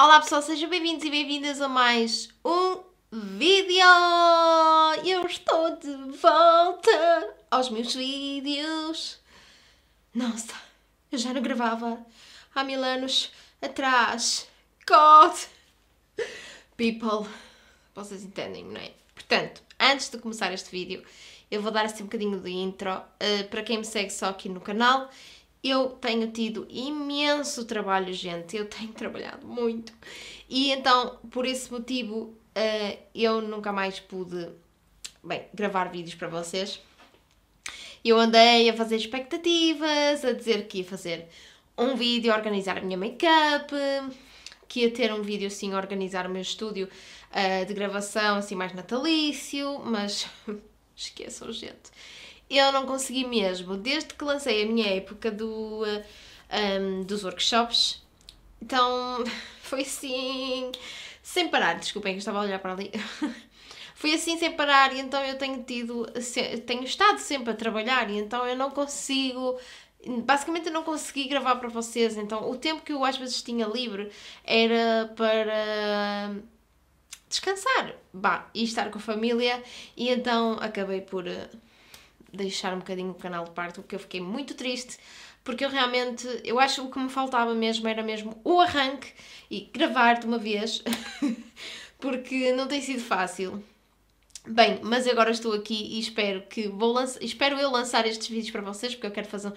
Olá pessoal, sejam bem-vindos e bem-vindas a mais um vídeo! Eu estou de volta aos meus vídeos! Nossa, eu já não gravava há 1000 anos atrás. God! People, vocês entendem, não é? Portanto, antes de começar este vídeo, eu vou dar assim um bocadinho de intro. Para quem me segue só aqui no canal, eu tenho tido imenso trabalho, gente. Eu tenho trabalhado muito. E então, por esse motivo, eu nunca mais pude, bem, gravar vídeos para vocês. Eu andei a fazer expectativas, a dizer que ia fazer um vídeo, a organizar a minha make-up, que ia ter um vídeo assim, a organizar o meu estúdio de gravação, assim mais natalício, mas esqueçam, gente. Eu não consegui mesmo, desde que lancei a minha época dos workshops, então foi assim, sem parar, desculpem que estava a olhar para ali, foi assim sem parar e então eu tenho estado sempre a trabalhar e então eu não consigo, basicamente eu não consegui gravar para vocês, então o tempo que eu às vezes tinha livre era para descansar, bah, e estar com a família e então acabei por deixar um bocadinho o canal de parte, porque eu fiquei muito triste, porque eu realmente, eu acho que o que me faltava mesmo era mesmo o arranque e gravar de uma vez, porque não tem sido fácil. Bem, mas agora estou aqui e espero que espero eu lançar estes vídeos para vocês, porque eu quero fazer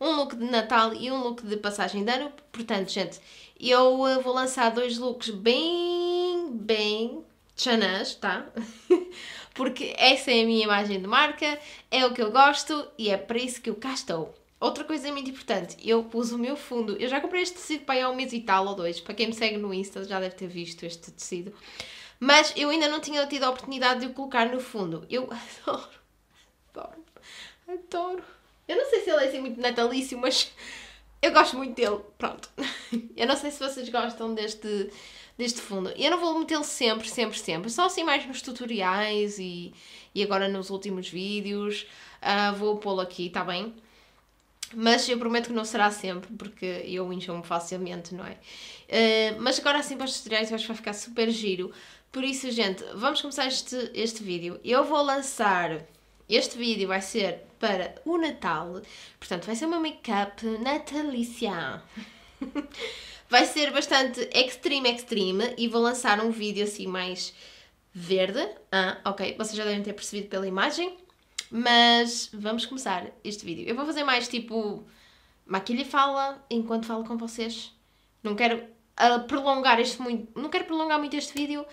um look de Natal e um look de passagem de ano. Portanto, gente, eu vou lançar 2 looks bem tchanãs, tá? Porque essa é a minha imagem de marca, é o que eu gosto e é para isso que eu cá estou. Outra coisa muito importante, eu pus o meu fundo, eu já comprei este tecido para aí há 1 mês e tal ou 2, para quem me segue no Insta já deve ter visto este tecido, mas eu ainda não tinha tido a oportunidade de o colocar no fundo. Eu adoro, eu não sei se ele é assim muito natalício, mas eu gosto muito dele, pronto. Eu não sei se vocês gostam deste fundo. Eu não vou metê-lo sempre, só assim mais nos tutoriais e agora nos últimos vídeos vou pô-lo aqui, tá bem? Mas eu prometo que não será sempre, porque eu enjoo-me facilmente, não é? Mas agora assim para os tutoriais eu acho que vai ficar super giro. Por isso, gente, vamos começar este vídeo. Eu vou lançar... Este vídeo vai ser para o Natal, portanto vai ser uma make-up natalícia. Vai ser bastante extreme e vou lançar um vídeo assim mais verde. Ok, vocês já devem ter percebido pela imagem, mas vamos começar este vídeo. Eu vou fazer mais tipo maquilha e fala enquanto falo com vocês. Não quero prolongar muito este vídeo,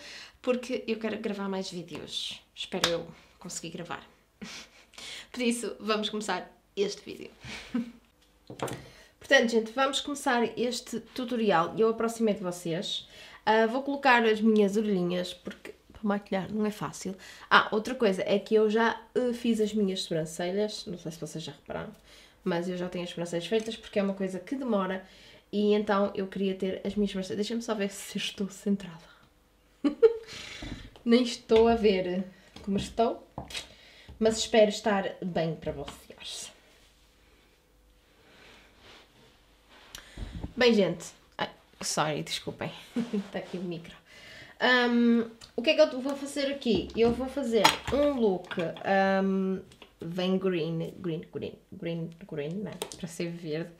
porque eu quero gravar mais vídeos. Espero eu conseguir gravar. Por isso, vamos começar este vídeo. Portanto, gente, vamos começar este tutorial. Eu aproximei de vocês. Vou colocar as minhas orelhinhas, porque para maquilhar não é fácil. Outra coisa é que eu já fiz as minhas sobrancelhas. Não sei se vocês já repararam, mas eu já tenho as sobrancelhas feitas, porque é uma coisa que demora. E então eu queria ter as minhas sobrancelhas. Deixa-me só ver se estou centrada. Nem estou a ver como estou, mas espero estar bem para vocês. Bem, gente, sorry, desculpem, está aqui o micro. O que é que eu vou fazer aqui? Eu vou fazer um look bem green, né? Para ser verde.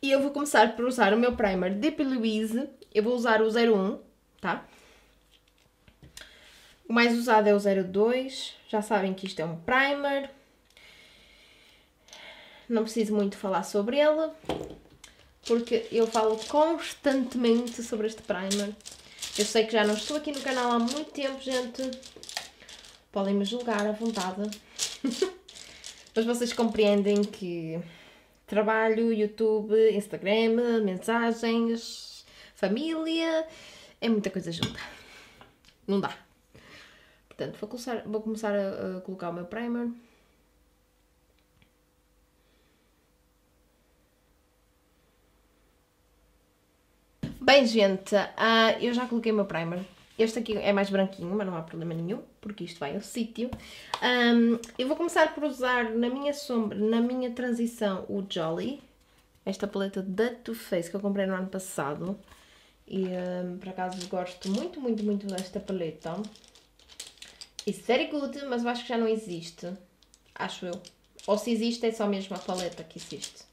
E eu vou começar por usar o meu primer Deep Louise, eu vou usar o 01, tá? O mais usado é o 02, já sabem que isto é um primer, não preciso muito falar sobre ele, porque eu falo constantemente sobre este primer. Eu sei que já não estou aqui no canal há muito tempo, gente. Podem-me julgar à vontade. Mas vocês compreendem que trabalho, YouTube, Instagram, mensagens, família, é muita coisa junta. Não dá. Portanto, vou começar a colocar o meu primer. Bem, gente, eu já coloquei o meu primer. Este aqui é mais branquinho, mas não há problema nenhum, porque isto vai ao sítio. Eu vou começar por usar na minha sombra, na minha transição, o Jolly. Esta paleta da Too Faced que eu comprei no ano passado. E por acaso gosto muito, muito, muito desta paleta. It's very good, mas eu acho que já não existe. Acho eu. Ou se existe, é só mesmo a paleta que existe.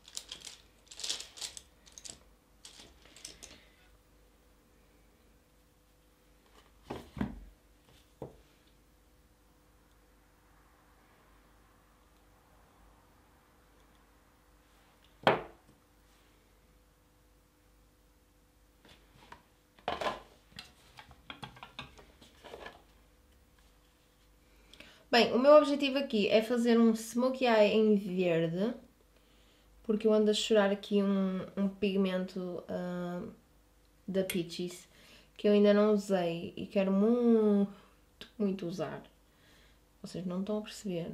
Bem, o meu objetivo aqui é fazer um smokey eye em verde, porque eu ando a chorar aqui um pigmento da Peaches, que eu ainda não usei e quero muito, muito usar. Vocês não estão a perceber.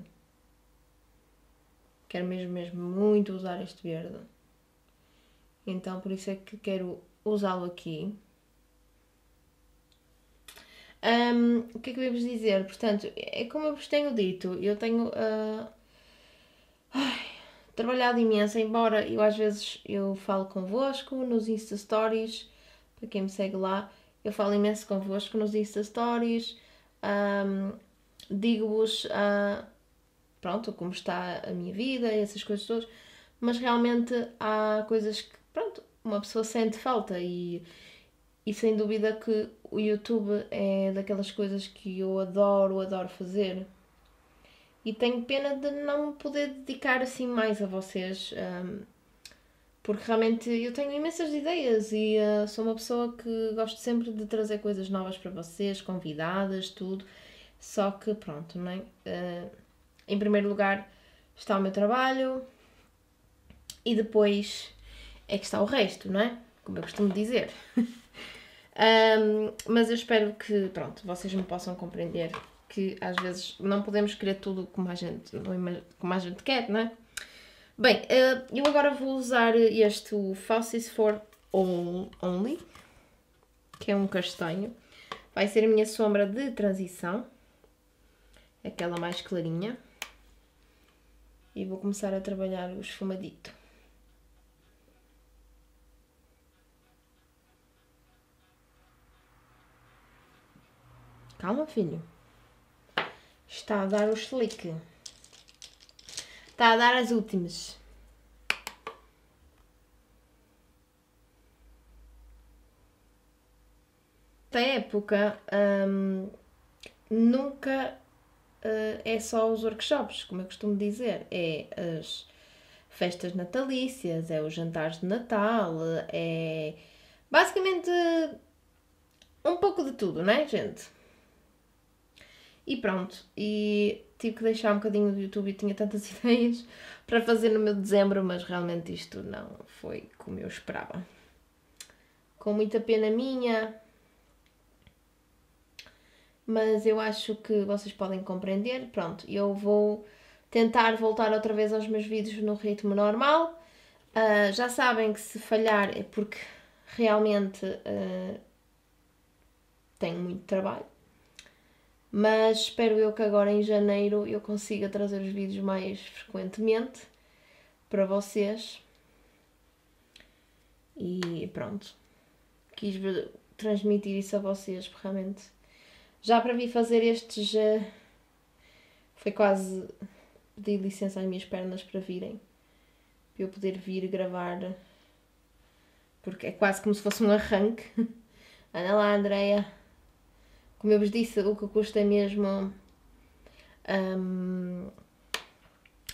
Quero mesmo, mesmo muito usar este verde. Então, por isso é que quero usá-lo aqui. O que é que eu ia vos dizer? Portanto, é como eu vos tenho dito, eu tenho trabalhado imenso, embora eu às vezes eu falo convosco nos Insta Stories, para quem me segue lá, eu falo imenso convosco nos Insta Stories, digo-vos, pronto, como está a minha vida e essas coisas todas, mas realmente há coisas que, pronto, uma pessoa sente falta e sem dúvida que o YouTube é daquelas coisas que eu adoro fazer. E tenho pena de não poder dedicar assim mais a vocês. Porque realmente eu tenho imensas ideias e sou uma pessoa que gosto sempre de trazer coisas novas para vocês, convidadas, tudo. Só que pronto, não é? Em primeiro lugar está o meu trabalho e depois é que está o resto, não é? Como eu costumo dizer. Mas eu espero que, pronto, vocês me possam compreender que às vezes não podemos querer tudo como a gente quer, não é? Bem, eu agora vou usar este Falsies for Only, que é um castanho. Vai ser a minha sombra de transição, aquela mais clarinha. E vou começar a trabalhar o esfumadito. Calma, filho. Está a dar o slick. Está a dar as últimas. Esta época nunca é só os workshops, como eu costumo dizer. É as festas natalícias, é os jantares de Natal, é basicamente um pouco de tudo, não é, gente? E pronto, e tive que deixar um bocadinho do YouTube e tinha tantas ideias para fazer no meu dezembro, mas realmente isto não foi como eu esperava. Com muita pena minha, mas eu acho que vocês podem compreender. Pronto, eu vou tentar voltar outra vez aos meus vídeos no ritmo normal. Já sabem que se falhar é porque realmente tenho muito trabalho. Mas espero eu que agora em janeiro eu consiga trazer os vídeos mais frequentemente para vocês. E pronto, quis transmitir isso a vocês, porque realmente já para vir fazer estes, foi quase pedir licença às minhas pernas para virem, para eu poder vir gravar, porque é quase como se fosse um arranque. Anda lá, Andreia. Como eu vos disse, o que custa é mesmo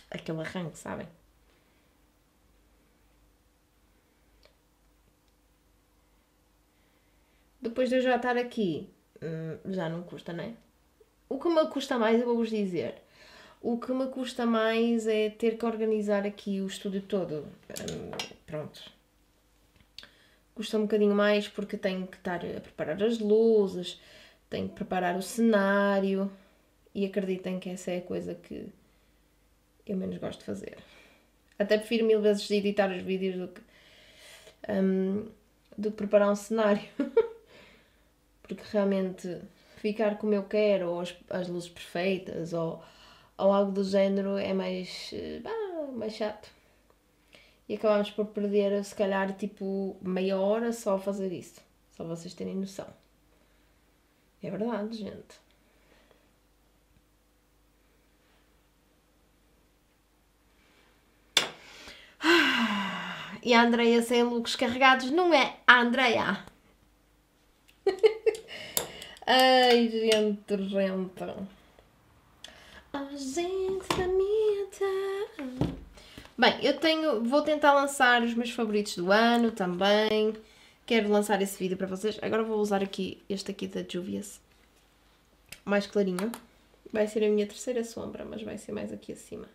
aquele arranque, sabem? Depois de eu já estar aqui, já não custa, não é? O que me custa mais, eu vou-vos dizer. O que me custa mais é ter que organizar aqui o estúdio todo. Pronto. Custa um bocadinho mais porque tenho que estar a preparar as luzes. Tenho que preparar o cenário e acreditem que essa é a coisa que eu menos gosto de fazer. Até prefiro mil vezes de editar os vídeos do que preparar um cenário. Porque realmente ficar como eu quero, ou as luzes perfeitas, ou algo do género, é mais chato. E acabamos por perder, se calhar, tipo meia hora só a fazer isso. Para vocês terem noção. É verdade, gente. E a Andreia sem looks carregados não é a Andreia. Ai, gente. Bem, eu tenho, vou tentar lançar os meus favoritos do ano também. Quero lançar esse vídeo para vocês. Agora vou usar aqui, este aqui da Juvias. Mais clarinho. Vai ser a minha terceira sombra, mas vai ser mais aqui acima.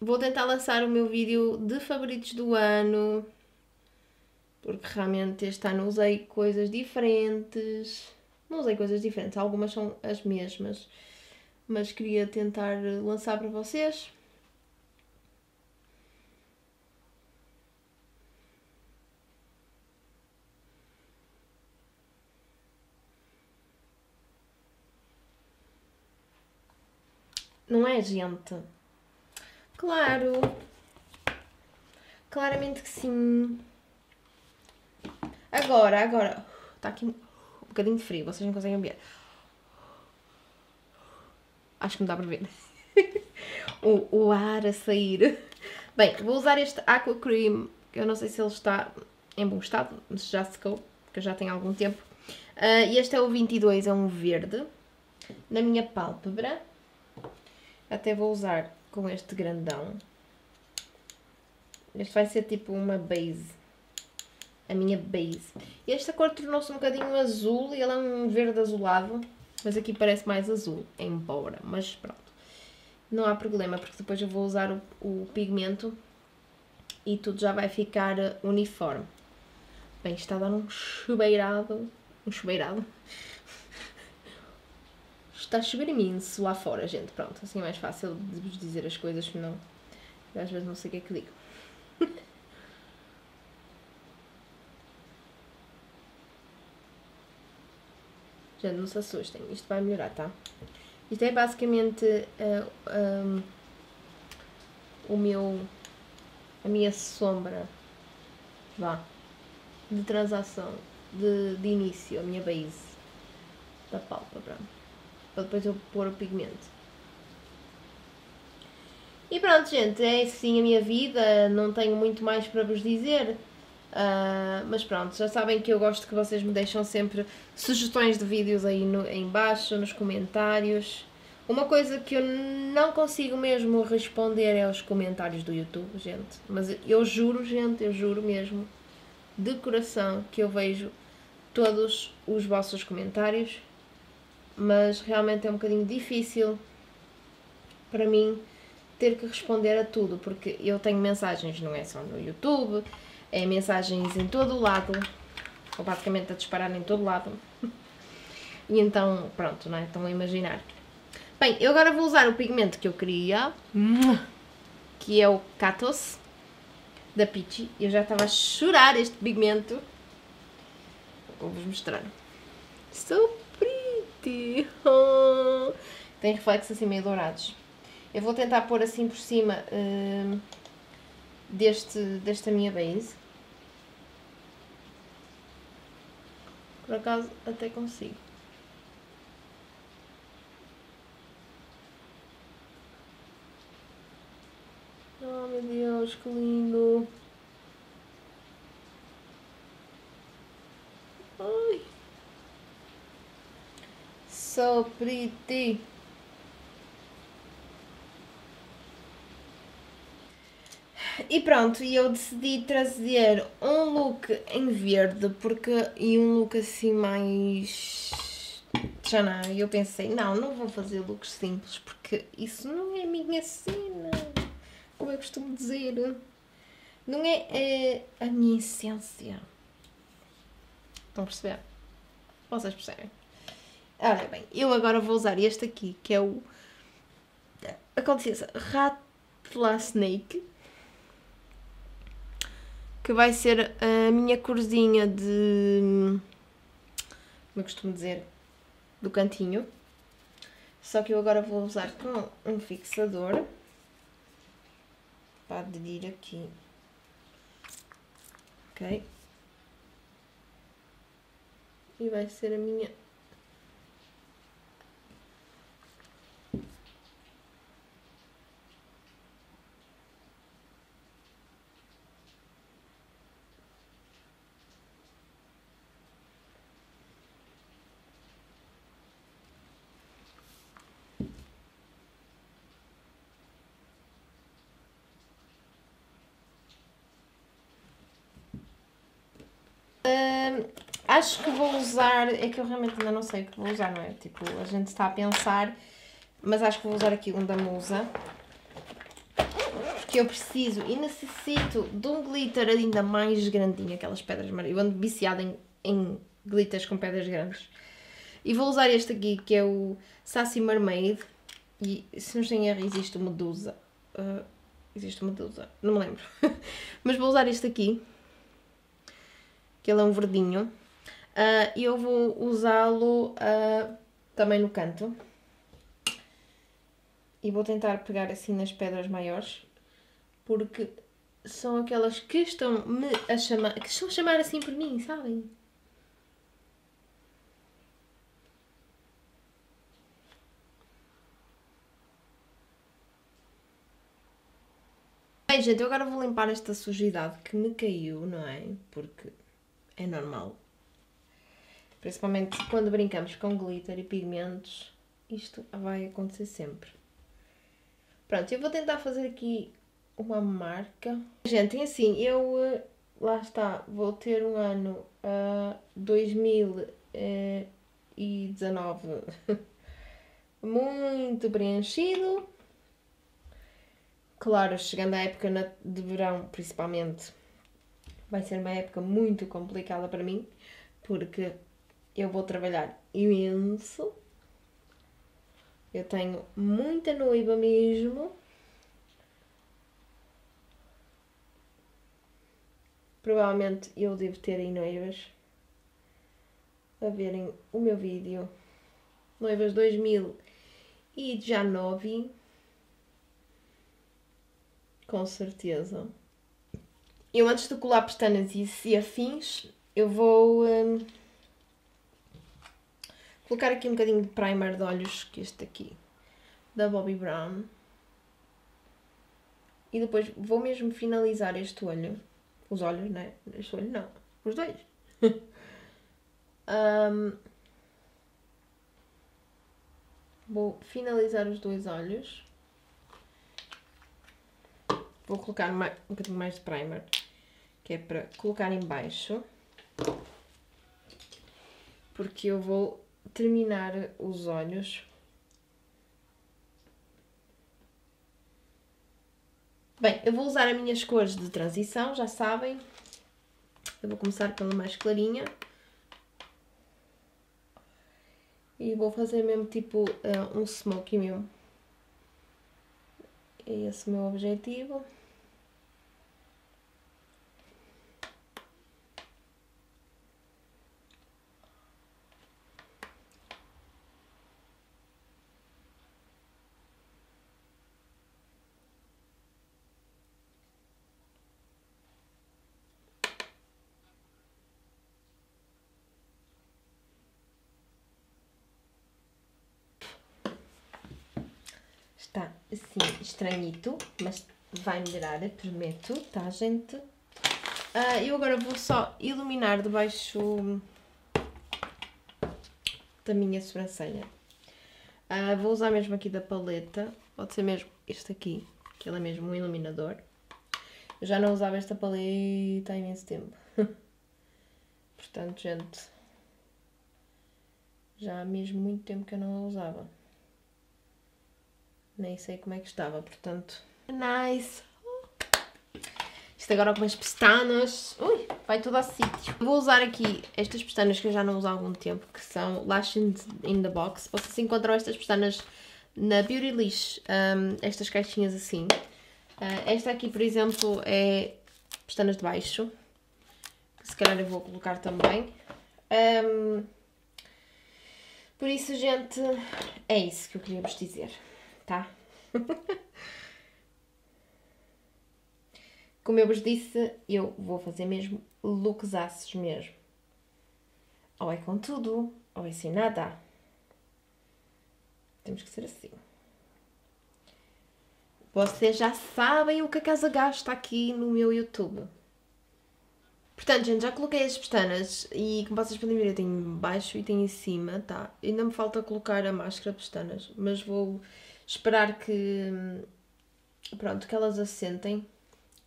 Vou tentar lançar o meu vídeo de favoritos do ano, porque realmente este ano usei coisas diferentes. Não usei coisas diferentes, algumas são as mesmas, mas queria tentar lançar para vocês. Não é, gente? Claro! Claramente que sim! Agora, agora... Está aqui um bocadinho de frio, vocês não conseguem ver. Acho que não dá para ver. O ar a sair. Bem, vou usar este Aqua Cream. Eu não sei se ele está em bom estado, mas já secou, porque eu já tenho algum tempo. E este é o 22, é um verde. Na minha pálpebra. Até vou usar com este grandão. Este vai ser tipo uma base. A minha base. Esta cor tornou-se um bocadinho azul e ela é um verde azulado. Mas aqui parece mais azul, embora. Mas pronto. Não há problema, porque depois eu vou usar o pigmento e tudo já vai ficar uniforme. Bem, está a dar um chuveirado. Um chuveirado. Está a chover imenso lá fora, gente. Pronto, assim é mais fácil de vos dizer as coisas, senão às vezes não sei o que é que digo. Gente, não se assustem, isto vai melhorar, tá? Isto é basicamente a minha sombra, vá, de transação, de início, a minha base da pálpebra. Para depois eu pôr o pigmento. E pronto, gente, é assim a minha vida, não tenho muito mais para vos dizer, mas pronto, já sabem que eu gosto que vocês me deixam sempre sugestões de vídeos aí em baixo, nos comentários. Uma coisa que eu não consigo mesmo responder é os comentários do YouTube, gente, mas eu juro, gente, eu juro mesmo, de coração, que eu vejo todos os vossos comentários. Mas realmente é um bocadinho difícil para mim ter que responder a tudo, porque eu tenho mensagens, não é só no YouTube, é mensagens em todo o lado, ou basicamente a disparar em todo o lado, e então pronto, não é? Estão a imaginar. Bem, eu agora vou usar o pigmento que eu queria, que é o Katos, da Peach. Eu já estava a chorar este pigmento, vou-vos mostrar. Super! Tem reflexos assim meio dourados. Eu vou tentar pôr assim por cima desta minha base. Por acaso até consigo. Oh meu Deus, que lindo! Ai! So pretty. E pronto, eu decidi trazer um look em verde porque, e um look assim mais... Tchaná, eu pensei, não vou fazer looks simples porque isso não é a minha cena, como eu costumo dizer, não é a minha essência. Estão a perceber? Vocês percebem? Olha bem, eu agora vou usar este aqui, que é o... Aconteça, Ratlasnake. Que vai ser a minha corzinha de... Como eu costumo dizer? Do cantinho. Só que eu agora vou usar com um fixador. Para aderir aqui ok? E vai ser a minha acho que vou usar, é que eu realmente ainda não sei o que vou usar, não é? Tipo, a gente está a pensar, mas acho que vou usar aqui um da Musa, porque eu preciso e necessito de um glitter ainda mais grandinho, aquelas pedras marinhas, eu ando viciada em glitters com pedras grandes. E vou usar este aqui, que é o Sassy Mermaid, e se não tenho erro existe o Medusa, não me lembro, mas vou usar este aqui, que ele é um verdinho, e eu vou usá-lo também no canto. E vou tentar pegar assim nas pedras maiores, porque são aquelas que estão a chamar assim por mim, sabem? Bem, gente, eu agora vou limpar esta sujidade que me caiu, não é? Porque é normal. Principalmente quando brincamos com glitter e pigmentos, isto vai acontecer sempre. Pronto, eu vou tentar fazer aqui uma marca. Gente, assim, eu, lá está, vou ter um ano 2019 muito preenchido. Claro, chegando à época de verão, principalmente, vai ser uma época muito complicada para mim, porque eu vou trabalhar imenso. Eu tenho muita noiva mesmo. Provavelmente eu devo ter aí noivas a verem o meu vídeo. Noivas 2019. Com certeza. Eu antes de colar pestanas e afins, eu vou colocar aqui um bocadinho de primer de olhos, que este aqui, da Bobbi Brown. E depois vou mesmo finalizar este olho, os olhos, né? Este olho não, os dois. Vou finalizar os dois olhos. Vou colocar um bocadinho mais de primer, que é para colocar em baixo, porque eu vou terminar os olhos. Bem, eu vou usar as minhas cores de transição, já sabem. Eu vou começar pela mais clarinha. E vou fazer mesmo tipo um smoky meu. É esse o meu objetivo. Está assim estranhito, mas vai melhorar, prometo, tá, gente? Eu agora vou só iluminar debaixo da minha sobrancelha. Vou usar mesmo aqui da paleta, pode ser mesmo este aqui, que ele é mesmo um iluminador. Eu já não usava esta paleta há imenso tempo. Portanto, gente, já há mesmo muito tempo que eu não a usava. Nem sei como é que estava, portanto... Nice! Isto agora com as pestanas... Ui, vai tudo ao sítio. Vou usar aqui estas pestanas que eu já não uso há algum tempo, que são Lash in the Box. Vocês encontram estas pestanas na Beautylish, estas caixinhas assim. Esta aqui, por exemplo, é pestanas de baixo, que se calhar eu vou colocar também. Por isso, gente, é isso que eu queria vos dizer. Tá? Como eu vos disse, eu vou fazer mesmo looksaços mesmo. Ou é com tudo, ou é sem nada. Temos que ser assim. Vocês já sabem o que a Casa gasta aqui no meu YouTube. Portanto, gente, já coloquei as pestanas e, como vocês podem ver, eu tenho em baixo e tenho em cima, tá? Ainda me falta colocar a máscara de pestanas, mas vou esperar que, pronto, que elas assentem.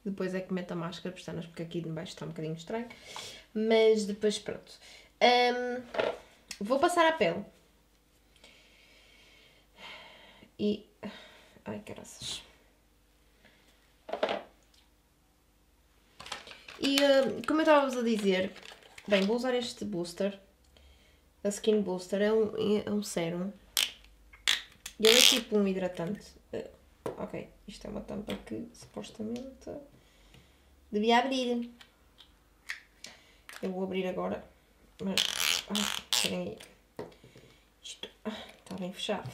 Depois é que meto a máscara de pestanas, porque aqui de baixo está um bocadinho estranho. Mas depois, pronto. Vou passar à pele. E... ai, graças. E como eu estava-vos a dizer... bem, vou usar este booster. A Skin Booster é um sérum. E ele é tipo um hidratante. Ok, isto é uma tampa que supostamente... devia abrir. Eu vou abrir agora. Mas... peraí. Isto está bem fechado.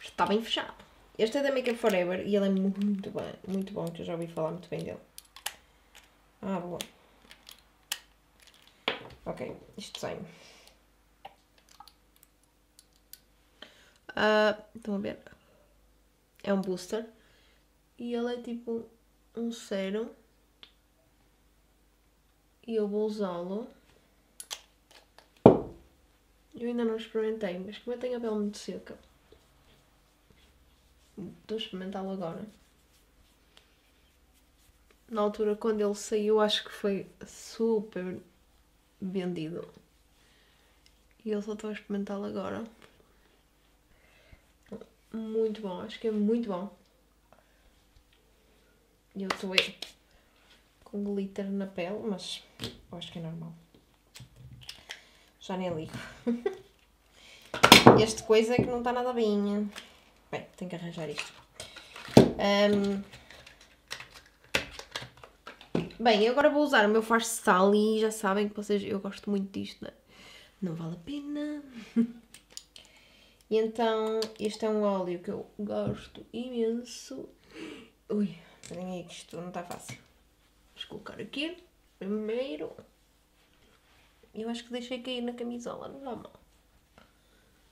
Está bem fechado. Este é da Makeup Forever e ele é muito bom. Muito bom, que eu já ouvi falar muito bem dele. Ah, boa. Ok, isto sai. Estão a ver? É um booster. E ele é tipo um sérum. E eu vou usá-lo. Eu ainda não experimentei, mas como eu tenho a pele muito seca, estou a experimentá-lo agora. Na altura, quando ele saiu, acho que foi super vendido. E eu só estou a experimentá-lo agora. Muito bom, acho que é muito bom. E eu estou com glitter na pele, mas eu acho que é normal. Já nem ligo. Este coisa é que não está nada bem. Bem, tenho que arranjar isto. Bem, eu agora vou usar o meu Farsali, já sabem que vocês... eu gosto muito disto, né? Não vale a pena. E então, este é um óleo que eu gosto imenso. Ui, nem é que isto não está fácil. Vamos colocar aqui, primeiro. Eu acho que deixei cair na camisola, não dá mal.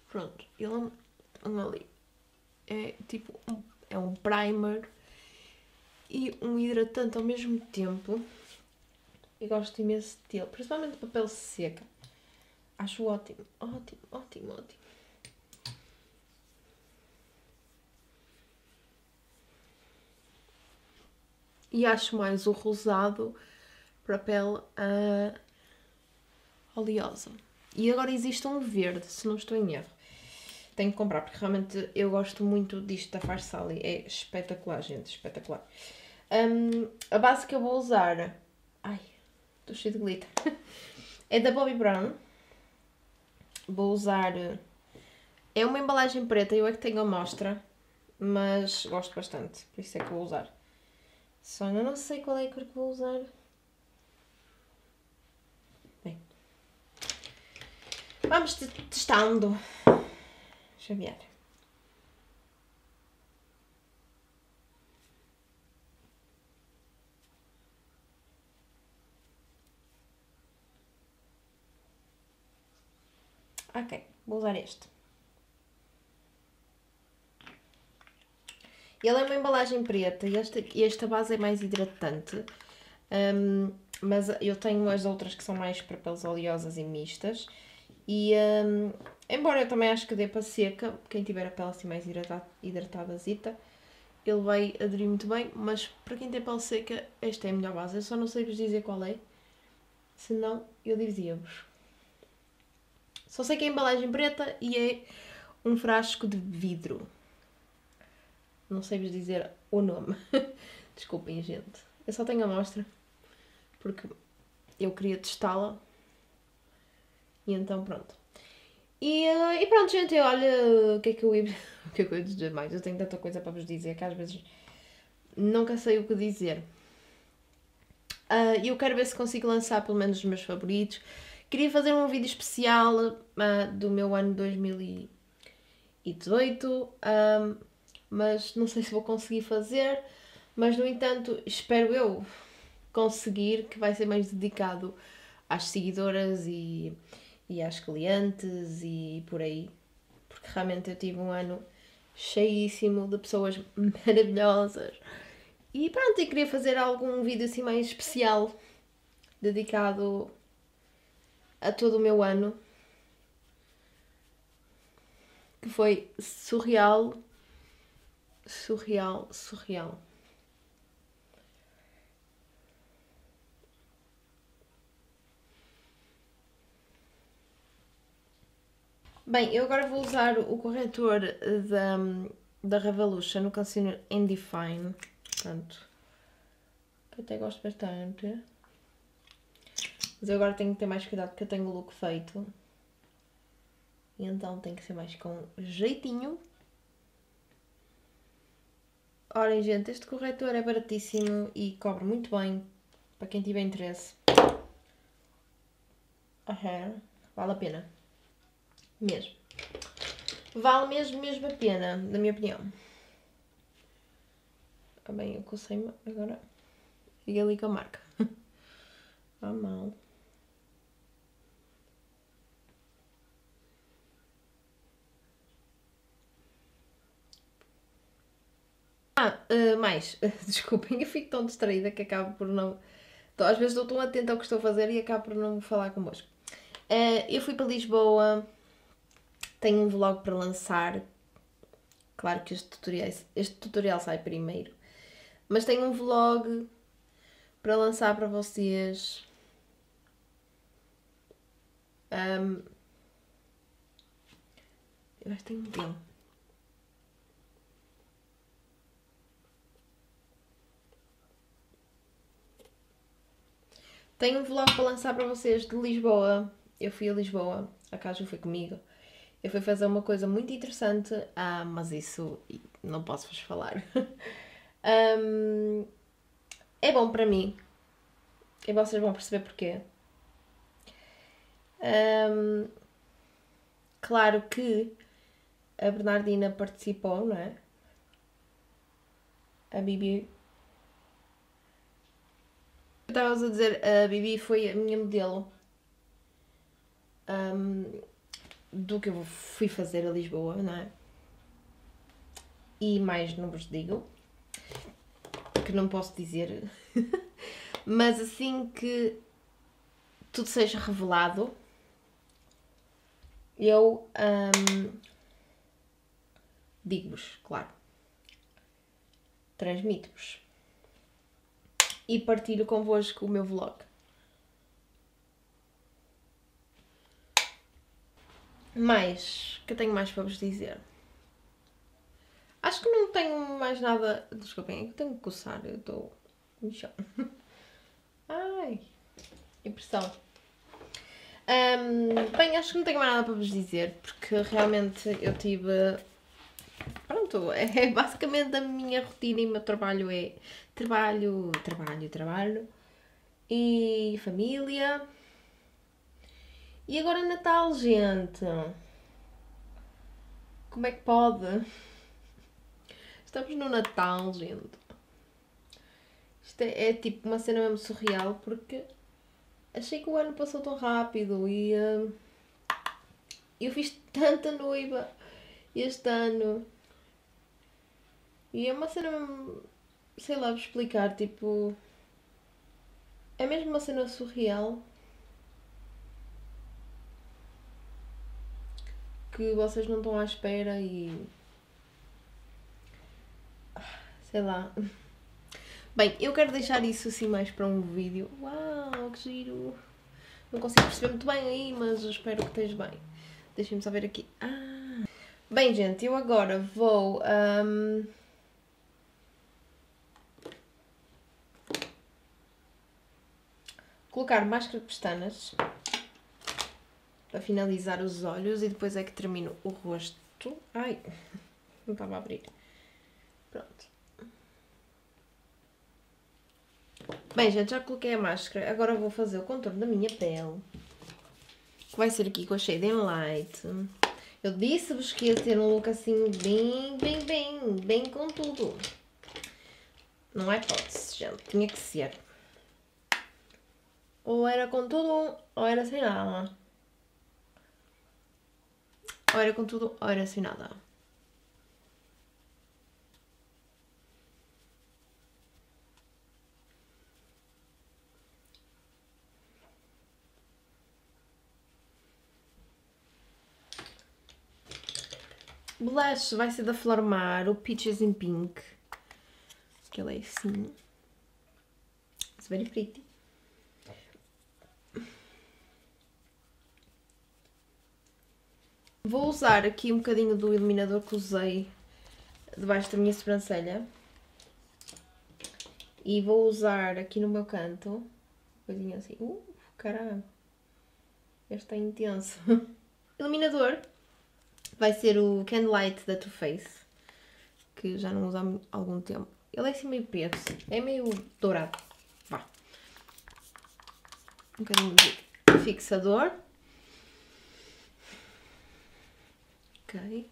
Pronto, ele é um óleo. É tipo, é um primer e um hidratante ao mesmo tempo. Eu gosto imenso dele, principalmente de papel seca. Acho ótimo, ótimo, ótimo, ótimo. E acho mais o rosado para a pele oleosa. E agora existe um verde, se não estou em erro. Tenho que comprar, porque realmente eu gosto muito disto da Farsali. É espetacular, gente, espetacular. A base que eu vou usar... ai, estou cheia de glitter. É da Bobbi Brown. Vou usar... é uma embalagem preta, eu é que tenho a amostra, mas gosto bastante, por isso é que vou usar. Só ainda não sei qual é a cor que vou usar. Bem, vamos testando. Deixa eu ver. Ok, vou usar este. Ele é uma embalagem preta e esta base é mais hidratante. Mas eu tenho as outras que são mais para peles oleosas e mistas. E embora eu também acho que dê para seca, quem tiver a pele assim mais hidratadazita, ele vai aderir muito bem, mas para quem tem pele seca, esta é a melhor base. Eu só não sei vos dizer qual é, senão eu dizia-vos. Só sei que é embalagem preta e é um frasco de vidro. Não sei vos dizer o nome. Desculpem, gente. Eu só tenho a amostra, porque eu queria testá-la. E então, pronto. E pronto, gente, olha, o que é que eu ia dizer mais? Eu tenho tanta coisa para vos dizer que às vezes nunca sei o que dizer. E eu quero ver se consigo lançar pelo menos os meus favoritos. Queria fazer um vídeo especial do meu ano 2018, mas não sei se vou conseguir fazer. Mas, no entanto, espero eu conseguir, que vai ser mais dedicado às seguidoras e às clientes e por aí. Porque realmente eu tive um ano cheíssimo de pessoas maravilhosas. E pronto, eu queria fazer algum vídeo assim mais especial, dedicado a todo o meu ano, que foi surreal, surreal, surreal. Bem, eu agora vou usar o corretor da Revolution, o Conceal and Define, portanto, que eu até gosto bastante. Mas eu agora tenho que ter mais cuidado porque eu tenho o look feito. E então tem que ser mais com jeitinho. Olhem, gente, este corretor é baratíssimo e cobre muito bem, para quem tiver interesse. Vale a pena. Mesmo. Vale mesmo a pena, na minha opinião. Bem, eu cocei-me agora. Fica ali com a marca. Ah, mal. Mais, desculpem, eu fico tão distraída que acabo por não... Então, às vezes estou tão atenta ao que estou a fazer e acabo por não falar convosco. Eu fui para Lisboa, tenho um vlog para lançar. Claro que este tutorial sai primeiro. Mas tenho um vlog para lançar para vocês. Eu acho que tenho um pelo. Tenho um vlog para lançar para vocês de Lisboa. Eu fui a Lisboa, a Caju foi comigo. Eu fui fazer uma coisa muito interessante, mas isso não posso vos falar. É bom para mim. E vocês vão perceber porquê. Claro que a Bernardina participou, não é? A Bibi... Eu estava a dizer, a Bibi foi a minha modelo do que eu fui fazer a Lisboa, não é? E mais não vos digo, que não posso dizer, mas assim que tudo seja revelado, eu digo-vos, claro, transmito-vos e partilho convosco o meu vlog. Mas, o que eu tenho mais para vos dizer? Acho que não tenho mais nada... Desculpem, eu tenho que coçar, eu estou... Ai, impressão. Bem, acho que não tenho mais nada para vos dizer, porque realmente eu tive... Pronto, é basicamente a minha rotina e o meu trabalho é trabalho e família. E agora Natal, gente. Como é que pode? Estamos no Natal, gente. Isto é tipo uma cena mesmo surreal, porque achei que o ano passou tão rápido e eu fiz tanta noiva este ano. E é uma cena mesmo, sei lá vos explicar, tipo... É mesmo uma cena surreal. Que vocês não estão à espera e... Sei lá... Bem, eu quero deixar isso assim mais para um vídeo. Uau, que giro! Não consigo perceber muito bem aí, mas eu espero que esteja bem. Deixem-me só ver aqui. Bem, gente, eu agora vou... colocar máscara de pestanas para finalizar os olhos e depois é que termino o rosto. Ai, não estava a abrir. Pronto. Bem, gente, já coloquei a máscara. Agora vou fazer o contorno da minha pele, que vai ser aqui com a Shade and Light. Eu disse-vos que ia ter um look assim bem com tudo. Não há hipótese, gente. Tinha que ser. Ou era com tudo, ou era sem nada. Ou era com tudo, ou era sem nada. Blush vai ser da Flor Mar, o Peaches in Pink. Que ele é assim. It's very pretty. Vou usar aqui um bocadinho do iluminador que usei debaixo da minha sobrancelha. E vou usar aqui no meu canto. Coisinha assim. Caramba. Este é intenso. Iluminador. Vai ser o Candlelight da Too Faced, que já não uso há algum tempo. Ele é assim meio preto, é meio dourado. Vá. Um bocadinho de fixador. Ok.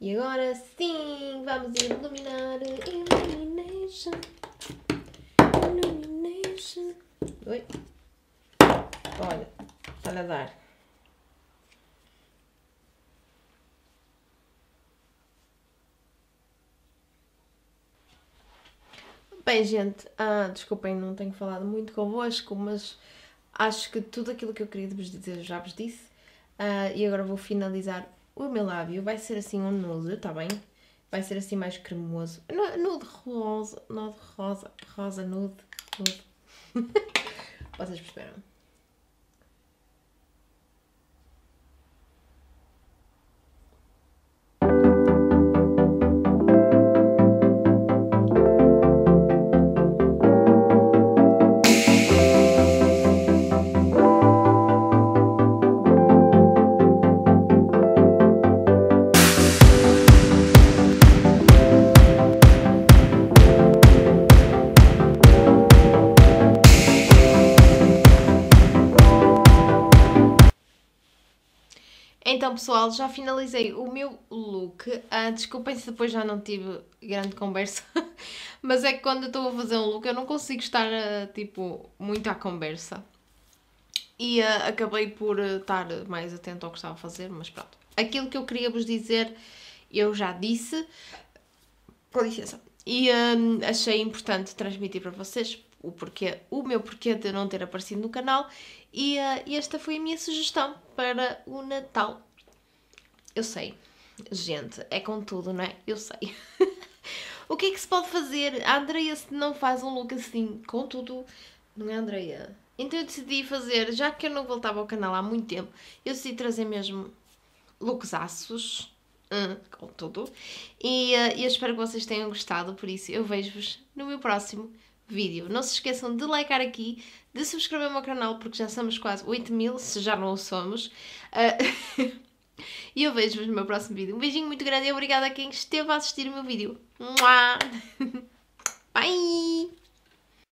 E agora sim, vamos iluminar. Illumination. Illumination. Oi. Olha, olha a dar. Bem, gente, desculpem, não tenho falado muito convosco, mas acho que tudo aquilo que eu queria vos dizer já vos disse. E agora vou finalizar o meu lábio. Vai ser assim um nude, tá bem? Vai ser assim mais cremoso. Nude rosa, nude rosa, rosa nude, nude. Vocês perceberam? Então, pessoal, já finalizei o meu look. Desculpem se depois já não tive grande conversa, mas é que quando eu estou a fazer um look eu não consigo estar, tipo, muito à conversa. E acabei por estar mais atenta ao que estava a fazer, mas pronto. Aquilo que eu queria vos dizer eu já disse, com licença, e achei importante transmitir para vocês o porquê, o meu porquê de não ter aparecido no canal. E esta foi a minha sugestão para o Natal. Eu sei, gente, é com tudo, não é? Eu sei. O que é que se pode fazer? A Andreia não faz um look assim, com tudo, não é, Andreia? Então eu decidi fazer, já que eu não voltava ao canal há muito tempo, eu decidi trazer mesmo looksaços, com tudo. E eu espero que vocês tenham gostado, por isso eu vejo-vos no meu próximo vídeo. Não se esqueçam de likear aqui, de subscrever o meu canal, porque já somos quase 8.000, se já não o somos. E eu vejo-vos no meu próximo vídeo. Um beijinho muito grande e obrigada a quem esteve a assistir o meu vídeo. Bye!